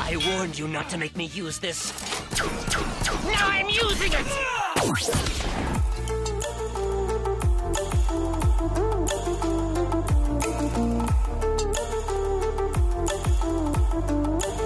I warned you not to make me use this. Now I'm using it!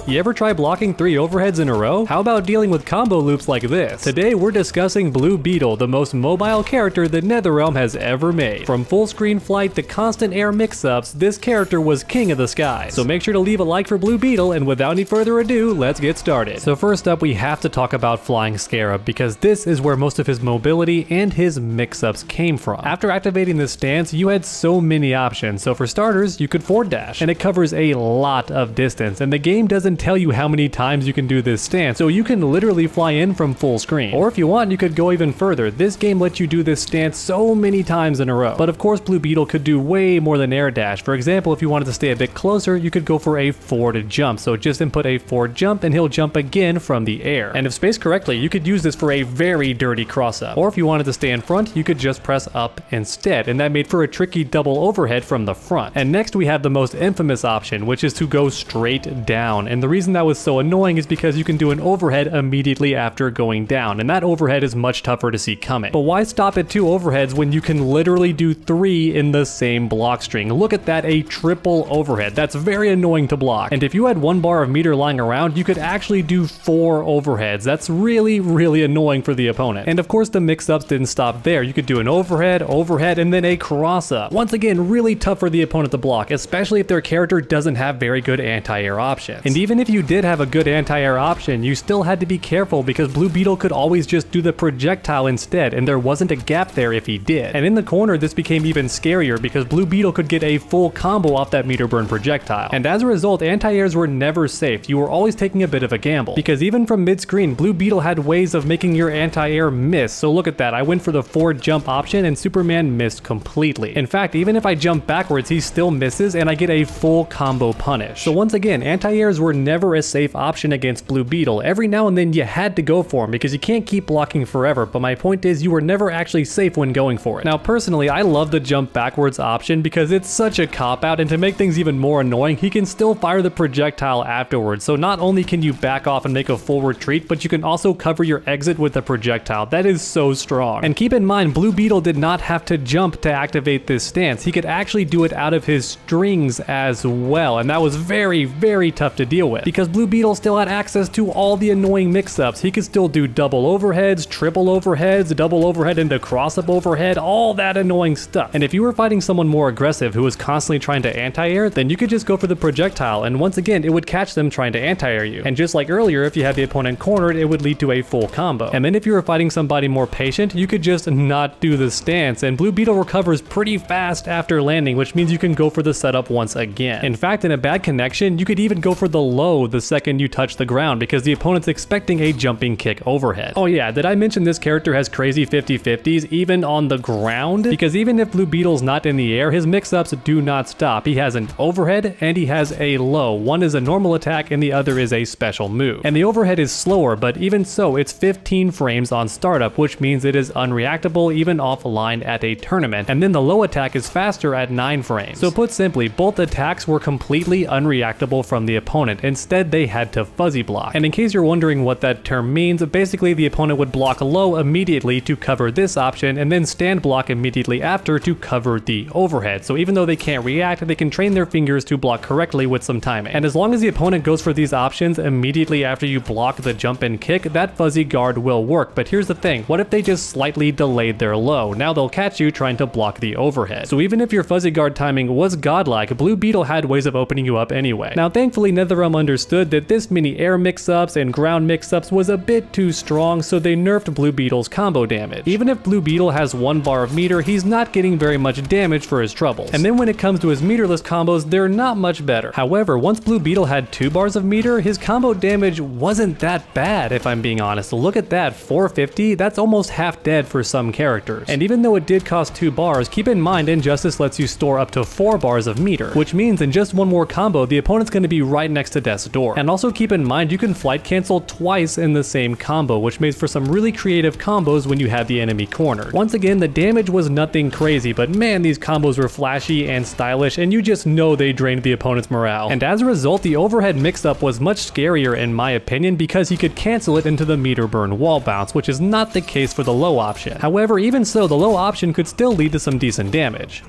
You ever try blocking 3 overheads in a row? How about dealing with combo loops like this? Today we're discussing Blue Beetle, the most mobile character that Netherrealm has ever made. From full screen flight to constant air mix-ups, this character was king of the sky. So make sure to leave a like for Blue Beetle, and without any further ado, let's get started. So first up, we have to talk about Flying Scarab, because this is where most of his mobility and his mix-ups came from. After activating this stance, you had so many options. So for starters, you could forward dash, and it covers a lot of distance, and the game doesn't tell you how many times you can do this stance, so you can literally fly in from full screen. Or if you want, you could go even further. This game lets you do this stance so many times in a row. But of course, Blue Beetle could do way more than air dash. For example, if you wanted to stay a bit closer, you could go for a forward jump. So just input a forward jump and he'll jump again from the air. And if spaced correctly, you could use this for a very dirty cross up. Or if you wanted to stay in front, you could just press up instead. And that made for a tricky double overhead from the front. And next we have the most infamous option, which is to go straight down. And the reason that was so annoying is because you can do an overhead immediately after going down, and that overhead is much tougher to see coming. But why stop at 2 overheads when you can literally do 3 in the same block string? Look at that, a triple overhead. That's very annoying to block. And if you had 1 bar of meter lying around, you could actually do 4 overheads. That's really, really annoying for the opponent. And of course, the mix-ups didn't stop there. You could do an overhead, overhead, and then a cross-up. Once again, really tough for the opponent to block, especially if their character doesn't have very good anti-air options. And even if you did have a good anti-air option, you still had to be careful because Blue Beetle could always just do the projectile instead, and there wasn't a gap there if he did. And in the corner, this became even scarier because Blue Beetle could get a full combo off that meter burn projectile. And as a result, anti-airs were never safe. You were always taking a bit of a gamble because even from mid-screen, Blue Beetle had ways of making your anti-air miss. So look at that. I went for the forward jump option and Superman missed completely. In fact, even if I jump backwards, he still misses and I get a full combo punish. So once again, anti-airs were never a safe option against Blue Beetle. Every now and then you had to go for him because you can't keep blocking forever, but my point is you were never actually safe when going for it. Now personally, I love the jump backwards option because it's such a cop-out, and to make things even more annoying, he can still fire the projectile afterwards. So not only can you back off and make a full retreat, but you can also cover your exit with the projectile. That is so strong. And keep in mind, Blue Beetle did not have to jump to activate this stance. He could actually do it out of his strings as well, and that was very, very tough to deal with. Because Blue Beetle still had access to all the annoying mix-ups. He could still do double overheads, triple overheads, double overhead into cross-up overhead, all that annoying stuff. And if you were fighting someone more aggressive who was constantly trying to anti-air, then you could just go for the projectile, and once again, it would catch them trying to anti-air you. And just like earlier, if you had the opponent cornered, it would lead to a full combo. And then if you were fighting somebody more patient, you could just not do the stance, and Blue Beetle recovers pretty fast after landing, which means you can go for the setup once again. In fact, in a bad connection, you could even go for the low the second you touch the ground because the opponent's expecting a jumping kick overhead. Oh yeah, did I mention this character has crazy 50-50s even on the ground? Because even if Blue Beetle's not in the air, his mix-ups do not stop. He has an overhead and he has a low. One is a normal attack and the other is a special move. And the overhead is slower, but even so, it's 15 frames on startup, which means it is unreactable even offline at a tournament. And then the low attack is faster at 9 frames. So put simply, both attacks were completely unreactable from the opponent. Instead, they had to fuzzy block. And in case you're wondering what that term means, basically the opponent would block low immediately to cover this option and then stand block immediately after to cover the overhead. So even though they can't react, they can train their fingers to block correctly with some timing. And as long as the opponent goes for these options immediately after you block the jump and kick, that fuzzy guard will work. But here's the thing, what if they just slightly delayed their low? Now they'll catch you trying to block the overhead. So even if your fuzzy guard timing was godlike, Blue Beetle had ways of opening you up anyway. Now thankfully, Netherrealm understood that this many air mix-ups and ground mix-ups was a bit too strong, so they nerfed Blue Beetle's combo damage. Even if Blue Beetle has 1 bar of meter, he's not getting very much damage for his troubles. And then when it comes to his meterless combos, they're not much better. However, once Blue Beetle had 2 bars of meter, his combo damage wasn't that bad, if I'm being honest. Look at that, 450, that's almost half dead for some characters. And even though it did cost 2 bars, keep in mind Injustice lets you store up to 4 bars of meter, which means in just one more combo, the opponent's going to be right next to death's door. And also keep in mind, you can flight cancel twice in the same combo, which makes for some really creative combos when you have the enemy cornered. Once again, the damage was nothing crazy, but man, these combos were flashy and stylish, and you just know they drained the opponent's morale. And as a result, the overhead mix-up was much scarier in my opinion, because he could cancel it into the meter burn wall bounce, which is not the case for the low option. However, even so, the low option could still lead to some decent damage.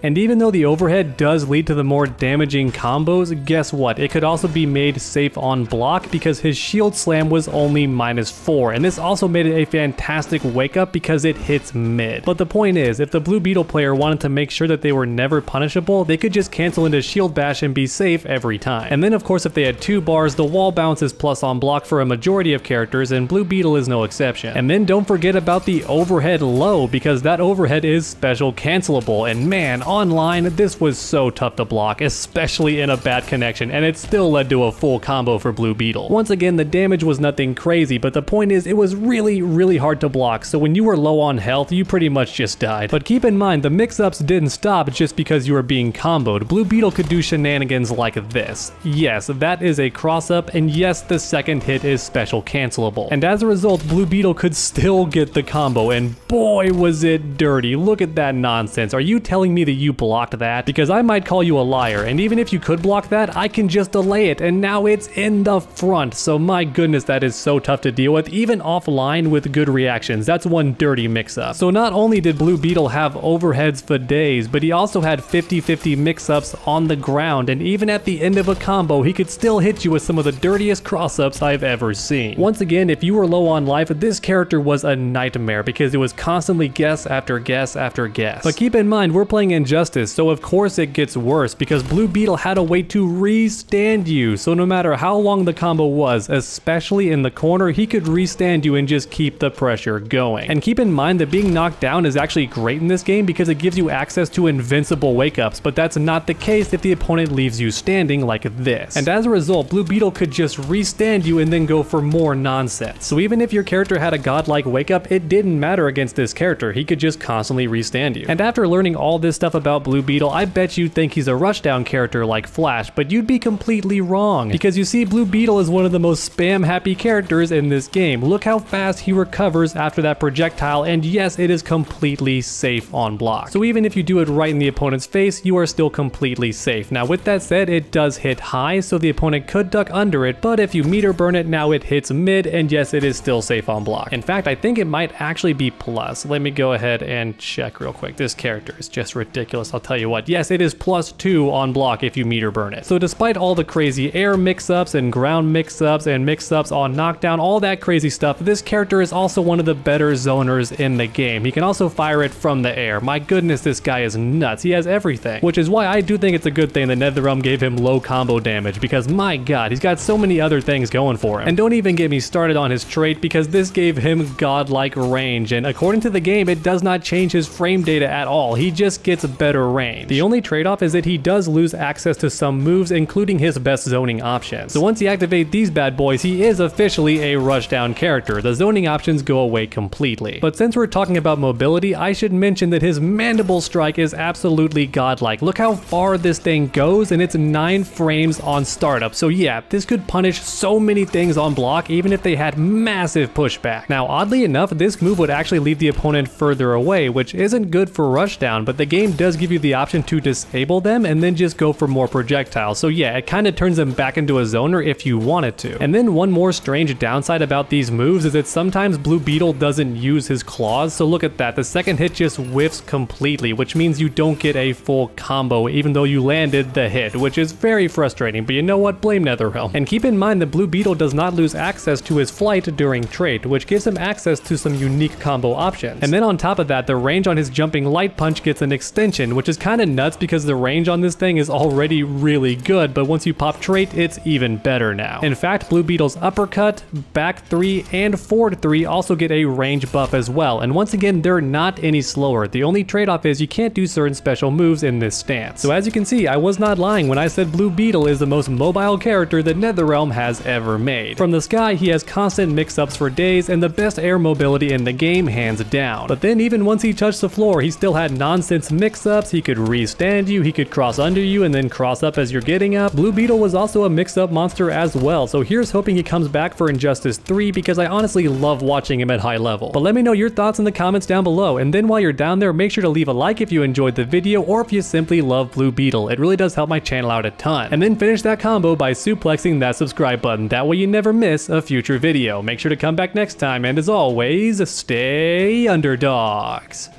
And even though the overhead does lead to the more damaging combos, guess what? It could also be made safe on block because his shield slam was only -4, and this also made it a fantastic wake up because it hits mid. But the point is, if the Blue Beetle player wanted to make sure that they were never punishable, they could just cancel into shield bash and be safe every time. And then of course, if they had 2 bars, the wall bounce is plus on block for a majority of characters, and Blue Beetle is no exception. And then don't forget about the overhead low, because that overhead is special cancelable, and man, online, this was so tough to block, especially in a bad connection, and it still led to a full combo for Blue Beetle. Once again, the damage was nothing crazy, but the point is, it was really, really hard to block, so when you were low on health, you pretty much just died. But keep in mind, the mix-ups didn't stop just because you were being comboed. Blue Beetle could do shenanigans like this. Yes, that is a cross-up, and yes, the second hit is special cancelable. And as a result, Blue Beetle could still get the combo, and boy, was it dirty. Look at that nonsense. Are you telling me that you blocked that? Because I might call you a liar, and even if you could block that, I can just delay it, and now it's in the front. So my goodness, that is so tough to deal with, even offline with good reactions. That's one dirty mix-up. So not only did Blue Beetle have overheads for days, but he also had 50-50 mix-ups on the ground, and even at the end of a combo, he could still hit you with some of the dirtiest cross-ups I've ever seen. Once again, if you were low on life, this character was a nightmare, because it was constantly guess after guess after guess. But keep in mind, we're playing Injustice, so of course it gets worse, because Blue Beetle had a way to re-stand you. So no matter how long the combo was, especially in the corner, he could re-stand you and just keep the pressure going. And keep in mind that being knocked down is actually great in this game, because it gives you access to invincible wake-ups, but that's not the case if the opponent leaves you standing like this. And as a result, Blue Beetle could just re-stand you and then go for more nonsense. So even if your character had a godlike wake-up, it didn't matter against this character. He could just constantly re-stand you. And after learning all this stuff about Blue Beetle, I bet you think he's a rushdown character like Flash, but you'd be completely wrong, because you see, Blue Beetle is one of the most spam happy characters in this game. Look how fast he recovers after that projectile, and yes, it is completely safe on block. So even if you do it right in the opponent's face, you are still completely safe. Now with that said, it does hit high, so the opponent could duck under it, but if you meter burn it, now it hits mid, and yes, it is still safe on block. In fact, I think it might actually be plus. Let me go ahead and check real quick. This character is just ridiculous. I'll tell you what. Yes, it is +2 on block if you meter burn it. So despite all the crazy air mix-ups and ground mix-ups and mix-ups on knockdown, all that crazy stuff, this character is also one of the better zoners in the game. He can also fire it from the air. My goodness, this guy is nuts. He has everything, which is why I do think it's a good thing that Netherrealm gave him low combo damage, because my god, he's got so many other things going for him. And don't even get me started on his trait, because this gave him godlike range, and according to the game, it does not change his frame data at all. He just gets better range. The only trade-off is that he does lose access to some moves, including his best zoning options. So once you activate these bad boys, he is officially a rushdown character. The zoning options go away completely. But since we're talking about mobility, I should mention that his mandible strike is absolutely godlike. Look how far this thing goes, and it's 9 frames on startup. So yeah, this could punish so many things on block, even if they had massive pushback. Now, oddly enough, this move would actually leave the opponent further away, which isn't good for rushdown, but the game does give you the option to disable them and then just go for more projectiles. So yeah, it kind of turns them back into a zoner if you wanted to. And then one more strange downside about these moves is that sometimes Blue Beetle doesn't use his claws. So look at that. The second hit just whiffs completely, which means you don't get a full combo even though you landed the hit, which is very frustrating. But you know what? Blame Netherrealm. And keep in mind that Blue Beetle does not lose access to his flight during trait, which gives him access to some unique combo options. And then on top of that, the range on his jumping light punch gets an extension, which is kind of nuts because the range on this thing is already really good, but once you pop trait, it's even better now. In fact, Blue Beetle's uppercut, back 3, and forward 3 also get a range buff as well, and once again, they're not any slower. The only trade-off is you can't do certain special moves in this stance. So as you can see, I was not lying when I said Blue Beetle is the most mobile character that Netherrealm has ever made. From the sky, he has constant mix-ups for days and the best air mobility in the game, hands down. But then even once he touched the floor, he still had nonsense mix mix-ups, he could re-stand you, he could cross under you and then cross up as you're getting up. Blue Beetle was also a mix-up monster as well, so here's hoping he comes back for Injustice 3 because I honestly love watching him at high level. But let me know your thoughts in the comments down below, and then while you're down there, make sure to leave a like if you enjoyed the video or if you simply love Blue Beetle. It really does help my channel out a ton. And then finish that combo by suplexing that subscribe button, that way you never miss a future video. Make sure to come back next time, and as always, stay underdogs.